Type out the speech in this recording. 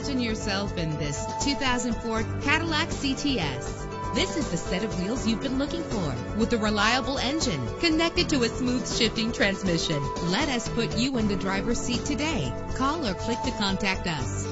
Imagine yourself in this 2004 Cadillac CTS. This is the set of wheels you've been looking for, with a reliable engine connected to a smooth shifting transmission. Let us put you in the driver's seat today. Call or click to contact us.